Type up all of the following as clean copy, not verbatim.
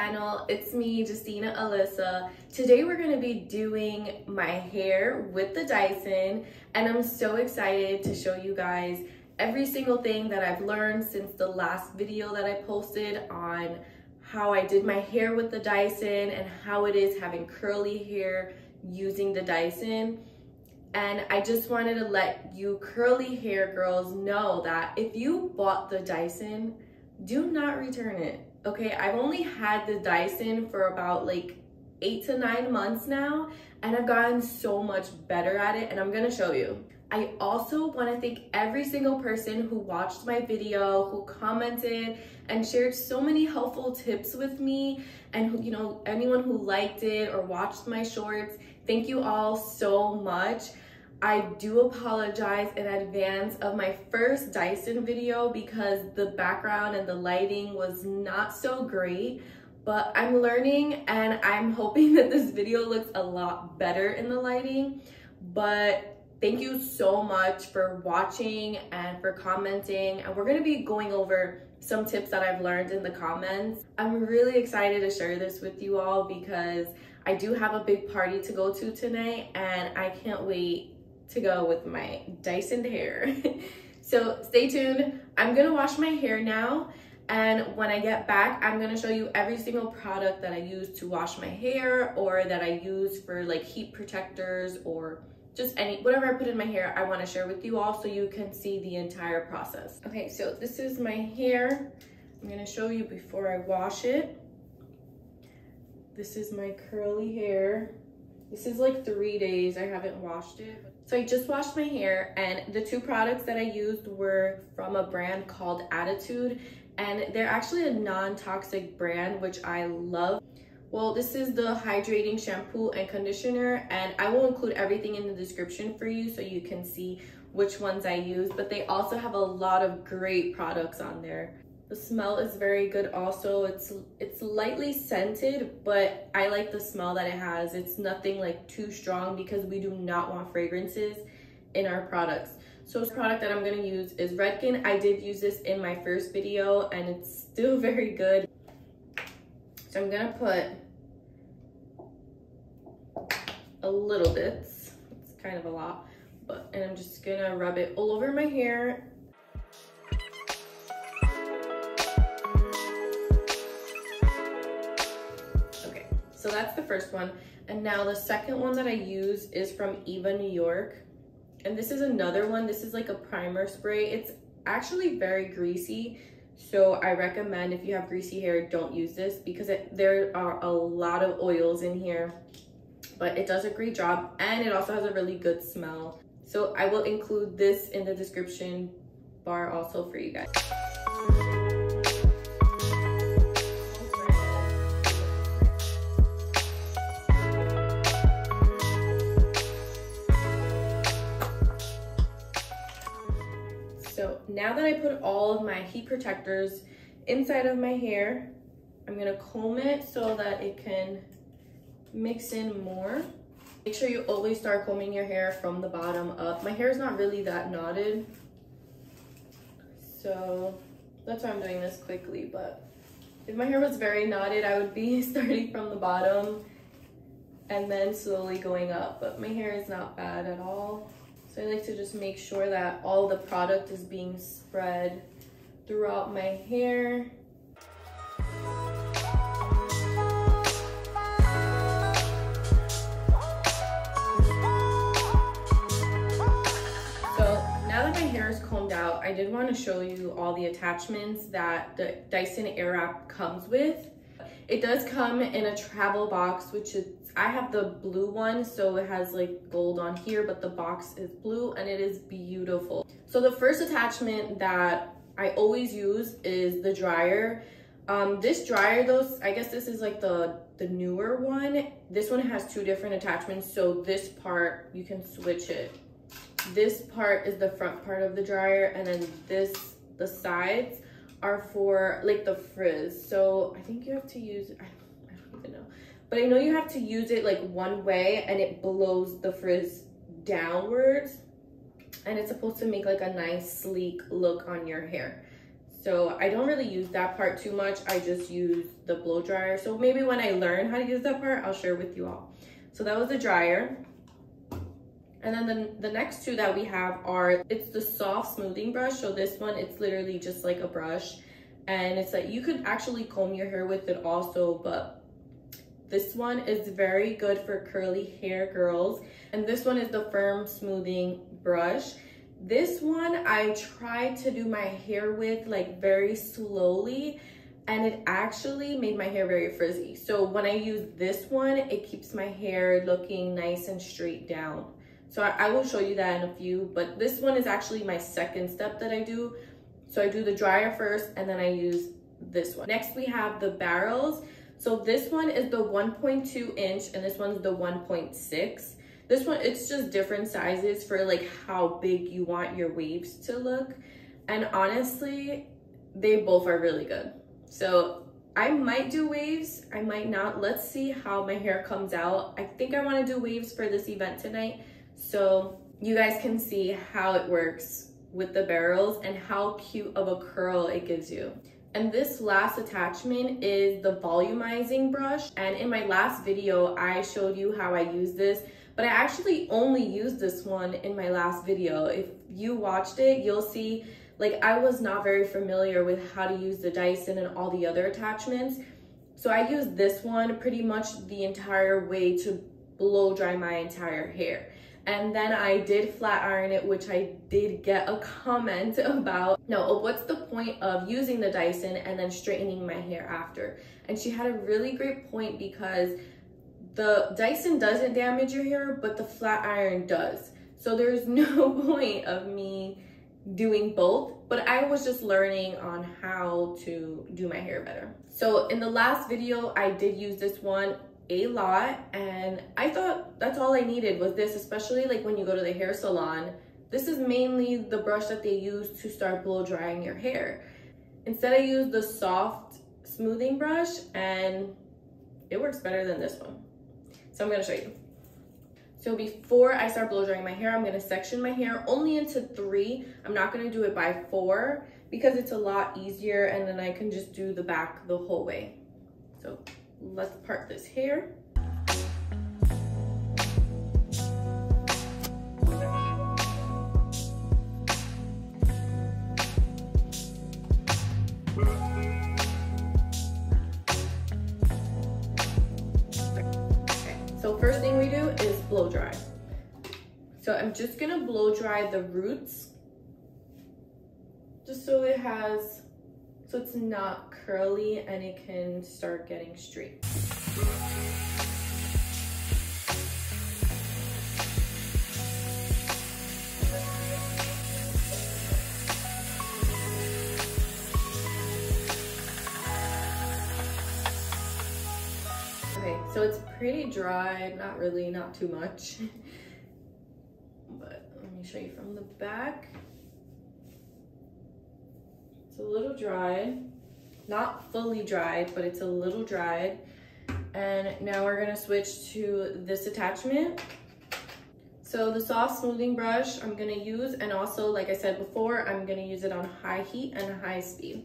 channel. It's me, Justina Alyssa. Today we're going to be doing my hair with the Dyson, and I'm so excited to show you guys every single thing that I've learned since the last video that I posted on how I did my hair with the Dyson and how it is having curly hair using the Dyson. And I just wanted to let you curly hair girls know that if you bought the Dyson, do not return it, okay? I've only had the Dyson for about like 8 to 9 months now, and I've gotten so much better at it, and I'm gonna show you. I also want to thank every single person who watched my video, who commented and shared so many helpful tips with me, and who, you know, anyone who liked it or watched my shorts. Thank you all so much. I do apologize in advance of my first Dyson video because the background and the lighting was not so great, but I'm learning and I'm hoping that this video looks a lot better in the lighting. But thank you so much for watching and for commenting, and we're gonna be going over some tips that I've learned in the comments. I'm really excited to share this with you all because I do have a big party to go to tonight, and I can't wait to go with my Dyson hair. So stay tuned. I'm gonna wash my hair now, and when I get back, I'm gonna show you every single product that I use to wash my hair, or that I use for like heat protectors, or just whatever I put in my hair. I want to share with you all so you can see the entire process. Okay, so this is my hair. I'm going to show you before I wash it. This is my curly hair. This is like 3 days I haven't washed it. So I just washed my hair, and the two products that I used were from a brand called Attitude, and they're actually a non-toxic brand, which I love. Well, this is the hydrating shampoo and conditioner, and I will include everything in the description for you so you can see which ones I use, but they also have a lot of great products on there. The smell is very good also. It's lightly scented, but I like the smell that it has. It's nothing like too strong because we do not want fragrances in our products. So this product that I'm gonna use is Redken. I did use this in my first video, and it's still very good. So I'm gonna put a little bit, it's kind of a lot, but, and I'm just gonna rub it all over my hair. Okay, so that's the first one. And now the second one that I use is from Eva New York. And this is another one, this is like a primer spray. It's actually very greasy. So I recommend if you have greasy hair, don't use this because there are a lot of oils in here, but it does a great job, and it also has a really good smell. So I will include this in the description bar also for you guys. Now that I put all of my heat protectors inside of my hair, I'm gonna comb it so that it can mix in more. Make sure you always start combing your hair from the bottom up. My hair is not really that knotted, so that's why I'm doing this quickly, but if my hair was very knotted, I would be starting from the bottom and then slowly going up, but my hair is not bad at all. So I like to just make sure that all the product is being spread throughout my hair. So now that my hair is combed out, I did want to show you all the attachments that the Dyson Airwrap comes with. It does come in a travel box, which is, I have the blue one, so it has like gold on here, but the box is blue, and it is beautiful. So the first attachment that I always use is the dryer. This dryer though, I guess this is like the newer one. This one has two different attachments, so this part, you can switch it. This part is the front part of the dryer, and then this, the sides, are for like the frizz. So I think you have to use, I don't even know, but I know you have to use it like one way, and it blows the frizz downwards, and it's supposed to make like a nice sleek look on your hair. So I don't really use that part too much. I just use the blow dryer. So maybe when I learn how to use that part, I'll share with you all. So that was the dryer. And then the next two that we have are, it's the soft smoothing brush. So this one, it's literally just like a brush. And it's like, you could actually comb your hair with it also, but this one is very good for curly hair girls. And this one is the firm smoothing brush. This one I tried to do my hair with like very slowly, and it actually made my hair very frizzy. So when I use this one, it keeps my hair looking nice and straight down. So I will show you that in a few, but this one is actually my second step that I do. So I do the dryer first, and then I use this one. Next, we have the barrels. So this one is the 1.2 inch, and this one's the 1.6. This one, it's just different sizes for like how big you want your waves to look. And honestly, they both are really good. So I might do waves, I might not. Let's see how my hair comes out. I think I wanna do waves for this event tonight. So you guys can see how it works with the barrels and how cute of a curl it gives you. And this last attachment is the volumizing brush. And in my last video, I showed you how I use this, but I actually only used this one in my last video. If you watched it, you'll see like I was not very familiar with how to use the Dyson and all the other attachments. So I used this one pretty much the entire way to blow dry my entire hair. And then I did flat iron it, which I did get a comment about, no, what's the point of using the Dyson and then straightening my hair after? And she had a really great point, because the Dyson doesn't damage your hair, but the flat iron does. So there's no point of me doing both, but I was just learning on how to do my hair better. So in the last video, I did use this one a lot, and I thought that's all I needed was this, especially like when you go to the hair salon. This is mainly the brush that they use to start blow drying your hair. Instead, I used the soft smoothing brush, and it works better than this one. So I'm gonna show you. So before I start blow drying my hair, I'm gonna section my hair only into 3. I'm not gonna do it by 4 because it's a lot easier, and then I can just do the back the whole way. So let's part this hair. So first thing we do is blow dry. So I'm just gonna blow dry the roots, just so it has, so it's not curly and it can start getting straight. Okay, so it's pretty dry, not really, not too much. But let me show you from the back. A little dried, not fully dried, but it's a little dried. And now we're gonna switch to this attachment. So the soft smoothing brush I'm gonna use, and also like I said before, I'm gonna use it on high heat and high speed.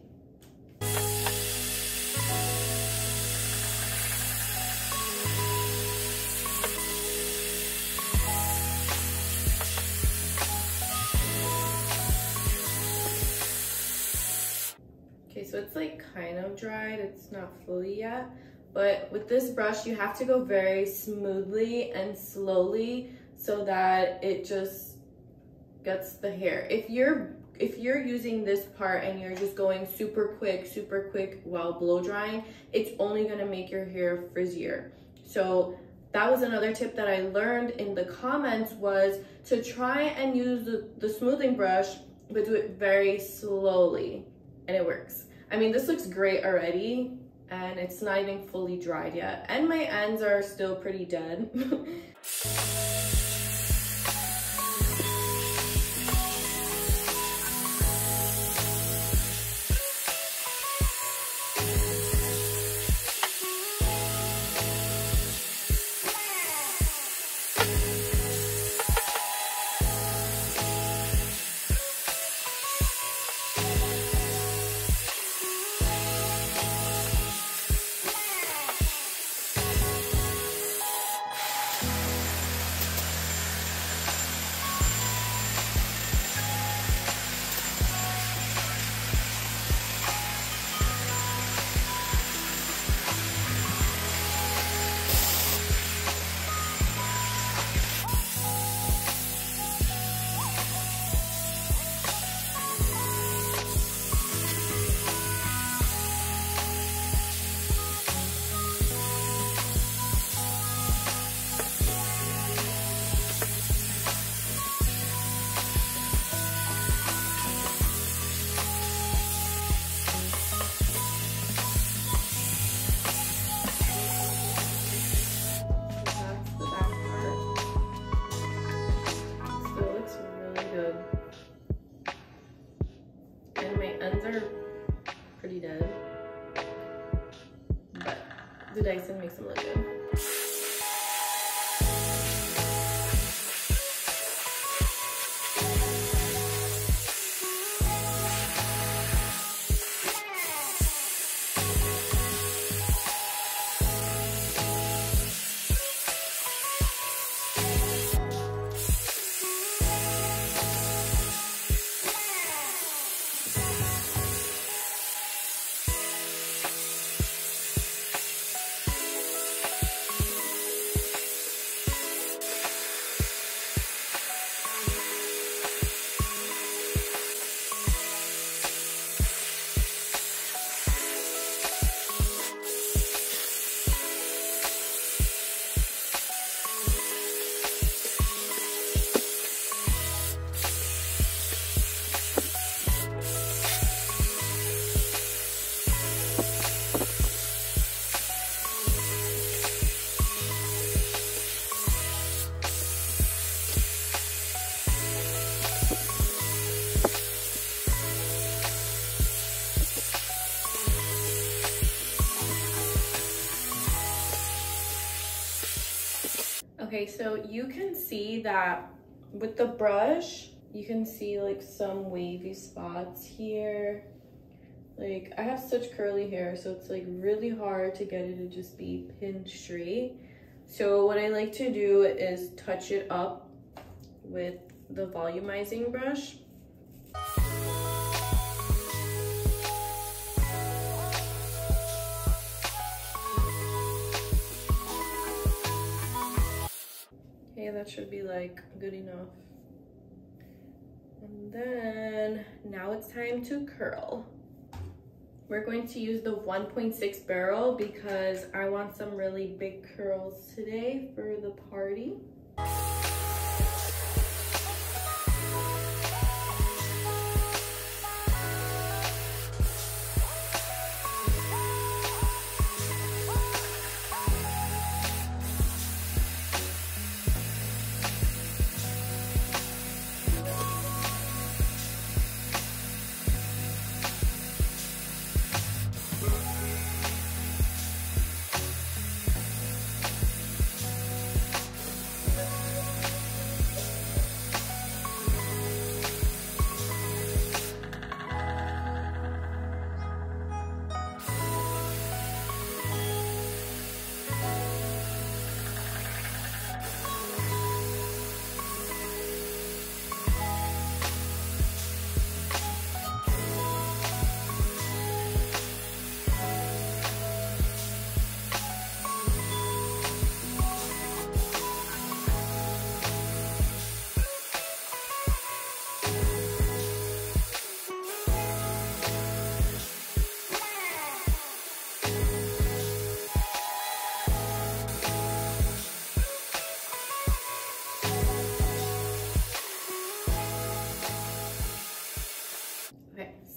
So it's like kind of dried, it's not fully yet, but with this brush you have to go very smoothly and slowly so that it just gets the hair. If you're using this part and you're just going super quick while blow drying, it's only gonna make your hair frizzier. So that was another tip that I learned in the comments, was to try and use the smoothing brush, but do it very slowly, and it works. I mean, this looks great already, and it's not even fully dried yet. And my ends are still pretty dead. the Dyson makes them look good. Okay, so you can see that with the brush, you can see like some wavy spots here. Like I have such curly hair, so it's like really hard to get it to just be pinned straight. So what I like to do is touch it up with the volumizing brush. Yeah, that should be like good enough. And then now it's time to curl. We're going to use the 1.6 barrel because I want some really big curls today for the party.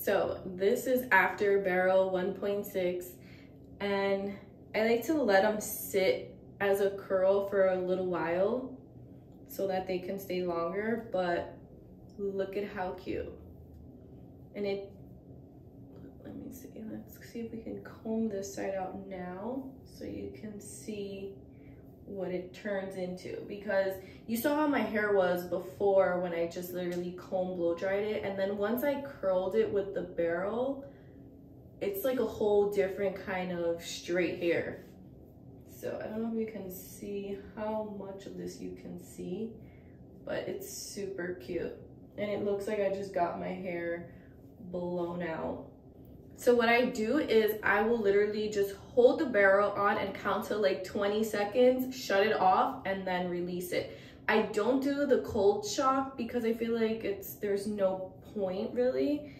So this is after barrel 1.6, and I like to let them sit as a curl for a little while so that they can stay longer, but look at how cute. And it, let me see, let's see if we can comb this side out now so you can see what it turns into, because you saw how my hair was before when I just literally comb blow dried it, and then once I curled it with the barrel, it's like a whole different kind of straight hair. So I don't know if you can see how much of this you can see, but it's super cute and it looks like I just got my hair blown out. So what I do is I will literally just hold the barrel on and count to like 20 seconds, shut it off, and then release it. I don't do the cold shock because I feel like there's no point really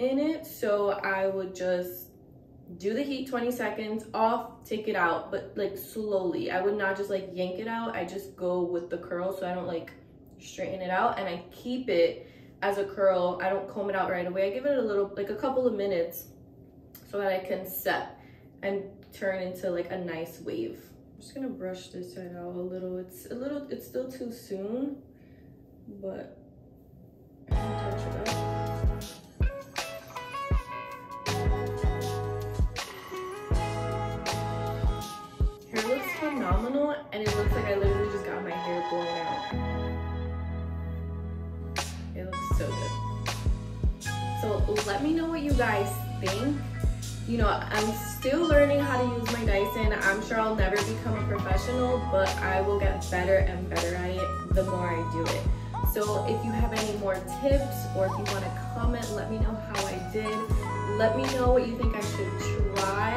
in it. So I would just do the heat 20 seconds, off, take it out, but like slowly. I would not just like yank it out. I just go with the curl so I don't like straighten it out, and I keep it as a curl. I don't comb it out right away. I give it a little, like a couple of minutes, so that I can set and turn into like a nice wave. I'm just gonna brush this side out a little. It's still too soon, but I can touch it up. guys think. You know, I'm still learning how to use my Dyson. I'm sure I'll never become a professional, but I will get better and better at it the more I do it. So if you have any more tips, or if you want to comment, let me know how I did. Let me know what you think I should try.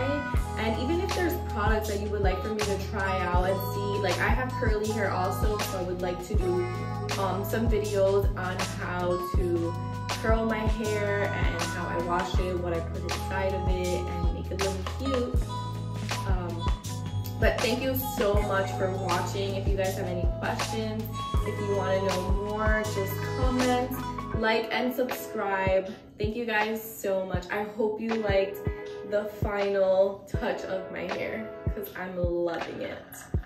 And even if there's products that you would like for me to try out and see, like I have curly hair also, so I would like to do some videos on how to curl my hair and how I wash it, what I put inside of it, and make it look cute. But thank you so much for watching. If you guys have any questions, if you want to know more, just comment, like, and subscribe. Thank you guys so much. I hope you liked the final touch of my hair, because I'm loving it.